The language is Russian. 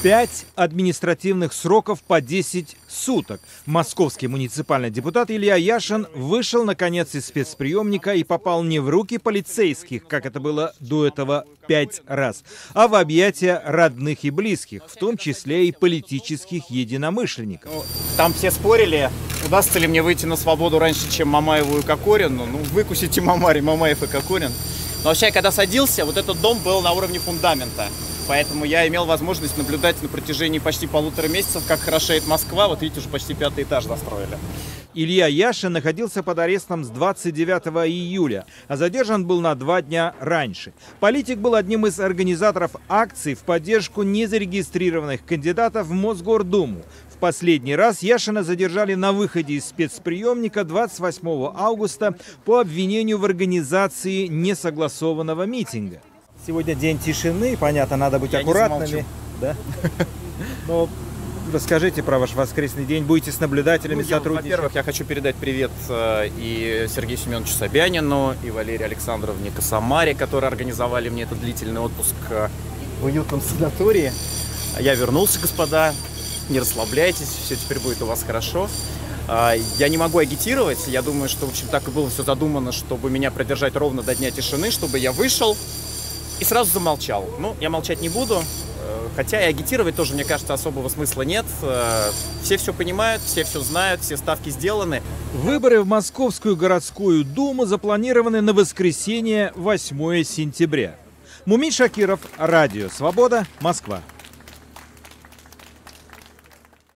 5 административных сроков по 10 суток. Московский муниципальный депутат Илья Яшин вышел, наконец, из спецприемника и попал не в руки полицейских, как это было до этого 5 раз, а в объятия родных и близких, в том числе и политических единомышленников. Там все спорили, удастся ли мне выйти на свободу раньше, чем Мамаеву и Кокорину. Ну, выкусите Мамари, Мамаев и Кокорин. Но вообще, когда садился, вот этот дом был на уровне фундамента. Поэтому я имел возможность наблюдать на протяжении почти 1,5 месяца, как хорошеет Москва. Вот видите, уже почти 5-й этаж застроили. Илья Яшин находился под арестом с 29 июля, а задержан был на 2 дня раньше. Политик был одним из организаторов акций в поддержку незарегистрированных кандидатов в Мосгордуму. В последний раз Яшина задержали на выходе из спецприемника 28 августа по обвинению в организации несогласованного митинга. Сегодня день тишины, понятно, надо быть аккуратными. Да? Но расскажите про ваш воскресный день, будете с наблюдателями сотрудничать? Во-первых, я хочу передать привет и Сергею Семеновичу Собянину, и Валерии Александровне Косомаре, которые организовали мне этот длительный отпуск в уютном санатории. Я вернулся, господа, не расслабляйтесь, все теперь будет у вас хорошо. Я не могу агитировать, я думаю, что в общем так и было все задумано, чтобы меня продержать ровно до дня тишины, чтобы я вышел и сразу замолчал. Ну, я молчать не буду, хотя и агитировать тоже, мне кажется, особого смысла нет. Все все понимают, все все знают, все ставки сделаны. Выборы в Московскую городскую думу запланированы на воскресенье, 8 сентября. Мумин Шакиров, Радио Свобода, Москва.